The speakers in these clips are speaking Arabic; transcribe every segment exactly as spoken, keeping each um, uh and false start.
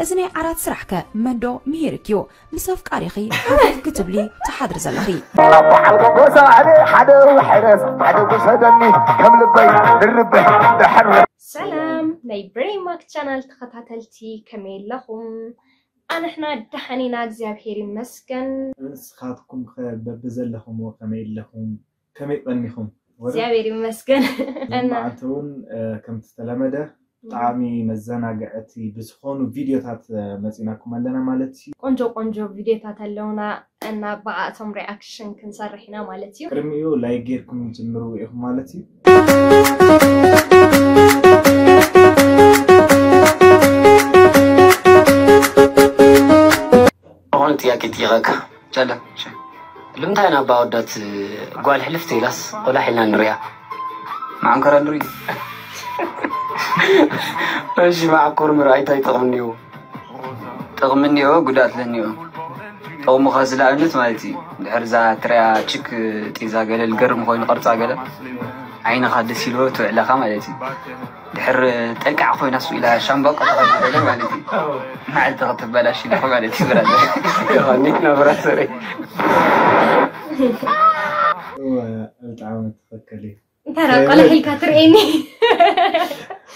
أزني عرض سرحك مندو مهيركيو مساف قاريخي حافظ كتب لي تحضر زلخي سلام ناي بري ماك تشانل تخطاتلتي كميل لخم أنا حنا دحنينا اغزيابير مسكن نسخاتكم خير ببزل لخم وكميل لخم كميل ظنيخم اغزيابير مسكن أنا كم تتلمده طعمي مزانا قعتي بسخون فيديوهات مزيناكم لنا مالتي قنجو قنجو فيديوهات لنا أنا بقاتهم رياكشن كنصرحنا مالتي كرميو لايكيركم جمرو إخم مالتي أنت يا كتيرك جدا لمتى أنا بعودت قال حلفتي لس ولا حنا نريا ما أنكر نري ماشي مع كورم رأيتها تغمنيو تغمنيو قلت لنيو أو مخازل أنت مالتي هرزا ترى تشك تيزا قال القرم خوين قرطا قال عين خد سيلو تعلى خمالتي دحر تلقى عفوي ناس إلى شنبق أتغنى مالتي ما عاد تغطب بلاش يدخل مالتي براد يغنينا براد سري هو تعاون تفكر لي ترى قال حلكة ترعيني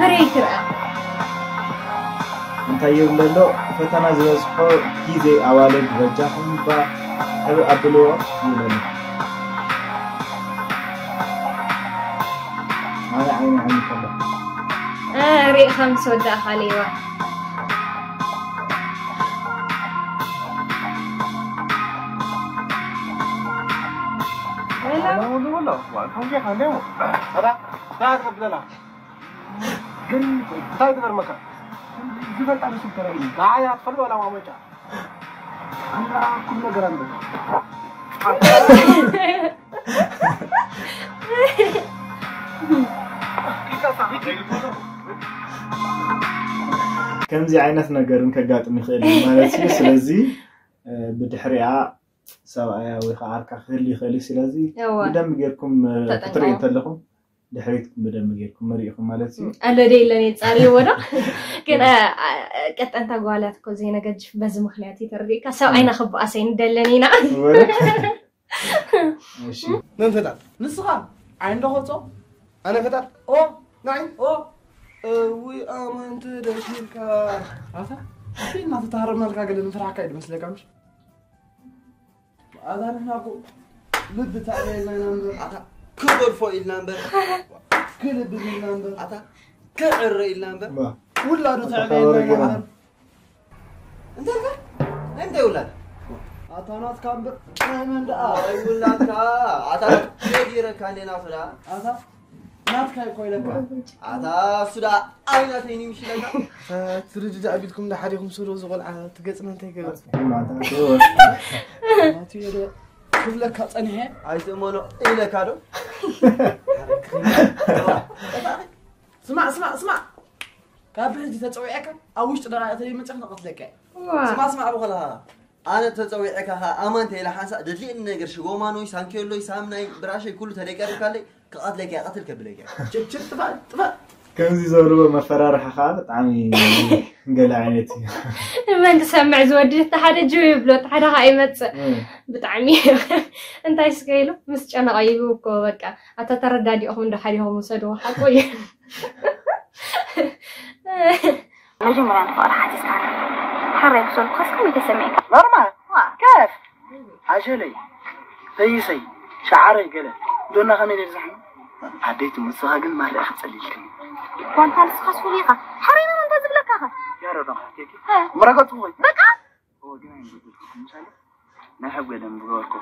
بريك رأى تايوم للو فتنا زوجها كذي أوالد رجعهم فأبو أبلوه يلون هذا عين عين كله آه ريق خمس ودا خليوة لا لا ولا ولا هم جاي خليهم هذا لا تقبل لا جن تايد برمكان جبل تعمل شو ترى؟ قاعد أتفرج ولا ما متى؟ أنا كلنا جرندو. كم زي عينتنا جرن كجات مخيل ما لسه سلزي بتحرقها سواء ويخارك خلي خلي سلزي بدم غيركم تطرين تلهم. دحريتكم بدل مجيركم مريقكم مالتي أنا دي لاني تسالي ورا كنا كنت أنت قوالاتكو زينا قد بز مخلياتي ترديك سو أين أخبو أسين دلنينا ورا ماشي ننفتر نصغى عين دخوتو أنا فتر أوه نعم أوه وي آمنت دشيركا عرفة فين ما تتهرب مالك أقل نفرح كايد بس لك أمشي هذا نحن أقول لد تعليل لنا نمزل كبر فوق اللامبر كلب اللامبر عطا كعر اللامبر ولا رتع اللامبر انت عارف انت ولاد عطانات كامبر من دقا اي ولاد كا عطا يديرك عندنا فلا عطا نات كاي كوي لك عطا سدا اين تني مش لك ترجد ابيكم لحالكم سرو زغل على تقصنا انت كبر عطا ما تيري كلك هتصنيها عايز مالو ايه لك هذا سمع سمع سمع كابر دي تطويعك اوش تدرى تلي متخ نقتلك سمع سمع ابو خلها انا تطويعك ها امانتي لحاسه دلي النجر شغو ما نوي سانكيلو سامناي براشي كله تليقرك لي قتلك قتلك بلك شفت شفت بعد كنزي زورو مفرارحه خالد عمي قلع عينتي ما نسمع زوجي حتى حدا جو يبلو حتى حدا غايمت بطعمي انت يسكيلو مسج انا غايبوك بقى حتى تردادي اخو ند حالهم وصدوا حقوي مجمرا فرحه تسعه حريت صوت خصكم يتسمعك نورمال كيف عجلي ليسي شعري قلع دونا خميل الزحمه عديت من صاغن ما راح تصليلكم كنت نسخ سوريقه حرينا من تزبلك اخر يا رضا حكيتي مرقت وي بقى هو جاي مش عارف ما حب قدام بقولكم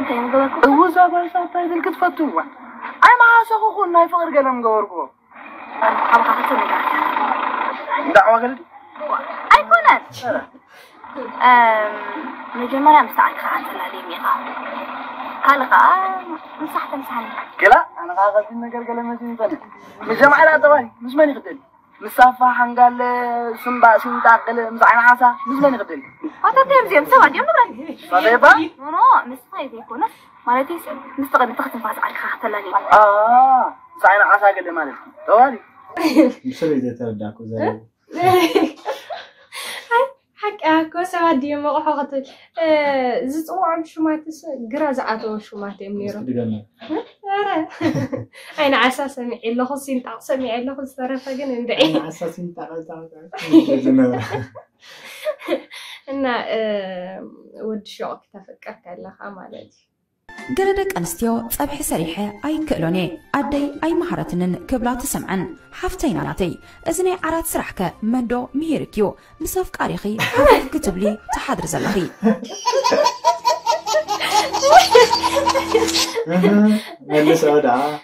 انت مقولكم هو زعما صاحبي ديال كتفتو اي ما سخو قلنا يفقر قلم قوركم انا حابه حتى دعوة قلدي أيكونات مجمرة مساعدة عزلة لي ميقا قلقة مساحة مساحة كلا أنا قاعدة بينا قلقة مزين فنة مجمع لا طوالي مش ماني قدلي مسافة حنقال سنبا سنتاقل مزعين عسا مش ماني قدلي أعطى تمزي مسوا ديوم نبراني صديبا؟ نو مساعدة أيكونات مالتي مستقدم تختم فاز على خاطر لاني آه مزعين عسا قلقة مالتي طوالي مش اللي تردعك وزي حكاكو سوا ديما وحقتك زت وعم شو ما تس جرا زعتو شو ما تمنيرو أنا عساس سمعي الله خصين تاع سمعي الله خص طرفا جن دعي عساس تاع تاع أنا ود شوك تفكرت الله خمالتي قردك أنستيو صبح سريحة أي كلوني أدي أي مهارتن كبلات سمعن حفتين علتي إذني عرض سرحك مندو ميركيو مصاف كاريخي حفظ كتبلي تحضر زلخي ملس أدعى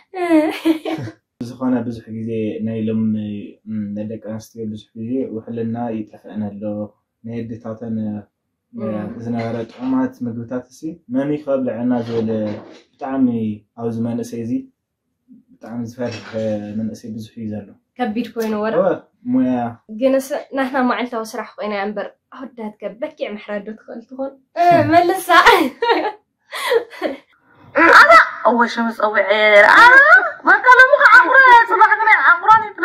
بزخانة بزح جزي نايلم قردك أنستيو بزح جزي وحلنا يتفقنا اللو نهدي تعطينا زنارة عمات مجوتات سي ماني قبل عنا زول بتعمي أو زمان أسيزي بتعمي زفاف من أسي بزحي زلوا كبير كوين ورا ميا جنس نحنا ما علتوا صراحة قينا عنبر هدات كبك يا محرادو تقول تقول ما لسه أنا أول شمس أول عير ما قالوا مخ عمران صباحنا عمران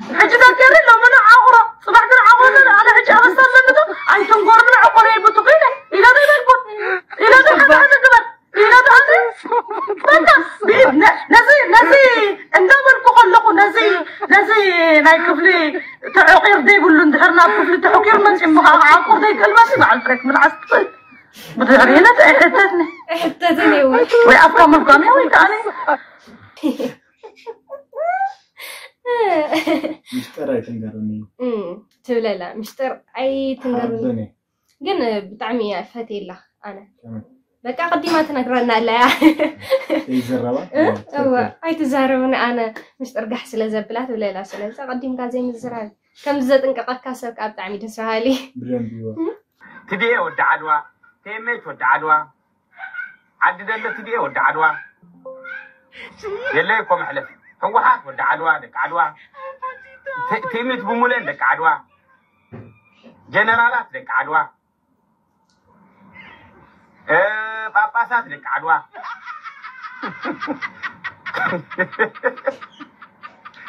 حجدا كيري لو منا عقرة صباح كنا عقرة أنا حج أبصر لنا أي تنقرنا عقرة يبتقينه إلى ذي الكون إلى ذي هذا هذا كبر إلى ذي هذا بإذن نزي نزي عندما نقلق نزي نزي نايكفلي تعقير دي يقولون دهرنا كفلي تعقير ما نجمع عقور دي قال ماشي مع البريك من عسل بدهرينا تأحتتني أحتتني ويأفكار مفكامي ويتعني مشترى تنقرني أمم تولى لا مشترى أي تنقرني قلنا بطعمي فتي الله أنا بك قديماتنا قررنا لا تزربا؟ أوه هاي تزربون أنا مش ترجع حسلة زبلات ولا لا سلة قديم كان زي مزرعة كم زاد إنك قد كسرك أبدا عمي تسهالي بريمبيو تبيه ود عدوى تيمت ود عدوى عدد اللي تبيه ود عدوى يلاكم حلف هو حاط ود عدوى دك عدوى تيمت بمولين دك عدوى جنرالات دك عدوى Eh, papa saya tidak kedua.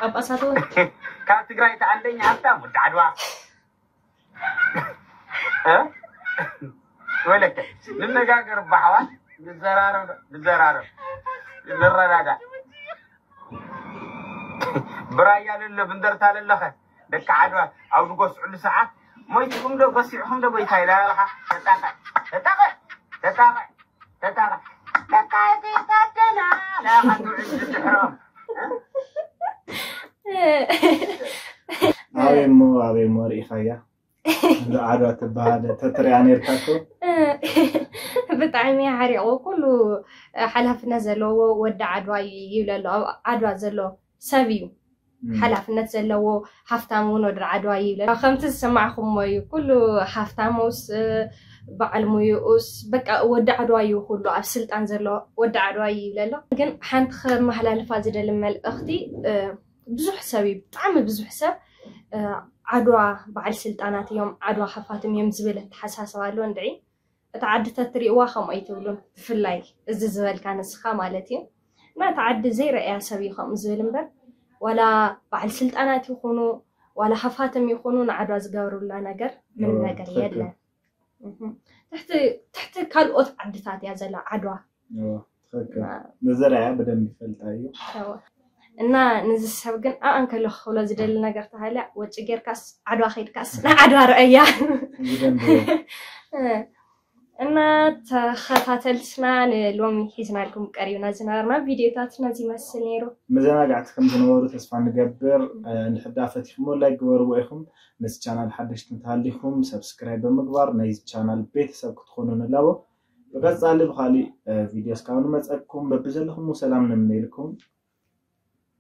Apa satu? Kalau tiga itu anda nyata mudah kedua. Eh, boleh tak? Lima jaga bahawa bezarar, bezarar, bezarar ada. Beraya lila bender tali laka dekadua. Aku gos ulis sah. Mesti kamu dah gosip, kamu dah boleh kaya lah. Tetap, tetap. تتابع تتابع تقاعدي تتنا لا خدوع السحرام عوي مو عوي مو ريخايا عدوة تبهاد تترياني ركاكو بطعمي عريقو كله حلف نزلو ودع عدوة يولالو عدوة زلو سابيو حلف نزلو حفتامون ودر عدوة يولالو خمت سمعكم مايو كله حفتاموس بعل ميؤوس بقى ودع روايو كله عسلت أنزله ودع روايو للا لكن حنت خير مهلا فازدة لما الأختي بزح سوي طعم بزح سو عدوى بعل سلطانات يوم عدوى حفاتم يوم زبلة حساسة والون دعي تعدت الطريق واخم أي تقولون في اللاي الزبل كان سخا مالتي ما تعد زي رأي سوي خم زبلة ولا بعل سلطانات يخونوا ولا حفاتم يخونون عدوى زجاروا لا نجر من نجر يدنا تحت تحت كالقط عدتات يا زلا عدوى. أوه. تخيل. نزرع بدل مفلت أيوه. أنا نزس هبجن آه أنك لو خلاص ده اللي نجرت هلا وتجير كاس عدو خير كاس لا عدو رأيي أنا تخافت السماء للومي حزم عليكم كاريونا زنارنا فيديوهاتنا زي ما سنيرو مزانا قعدت كم زنورو تسمع نجبر نحب عفتكم ولايك ورويكم نس channel حدش نتعليكم سبسكرايب مقبار نيز channel بيت سبك تخونون لوا بقى زعلي بخالي فيديوز كانوا متأكم ببزلهم وسلام نميلكم.